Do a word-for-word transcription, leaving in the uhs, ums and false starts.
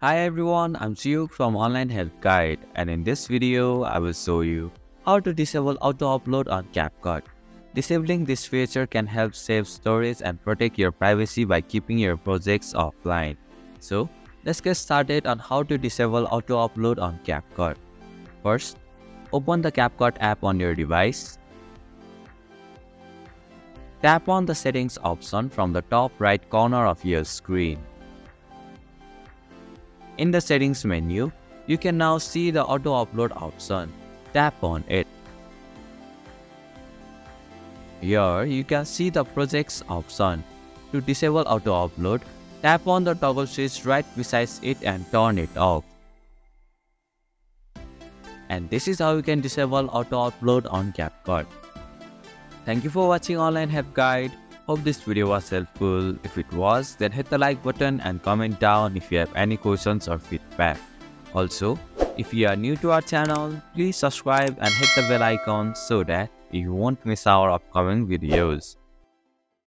Hi everyone, I'm Siuk from Online Help Guide, and in this video, I will show you how to disable auto-upload on CapCut. Disabling this feature can help save storage and protect your privacy by keeping your projects offline. So, let's get started on how to disable auto-upload on CapCut. First, open the CapCut app on your device. Tap on the settings option from the top right corner of your screen. In the settings menu, you can now see the auto upload option. Tap on it. Here, you can see the projects option. To disable auto upload, tap on the toggle switch right beside it and turn it off. And this is how you can disable auto upload on CapCut. Thank you for watching Online Help Guide. Hope this video was helpful. If it was, then hit the like button and comment down if you have any questions or feedback. Also, if you are new to our channel, please subscribe and hit the bell icon so that you won't miss our upcoming videos.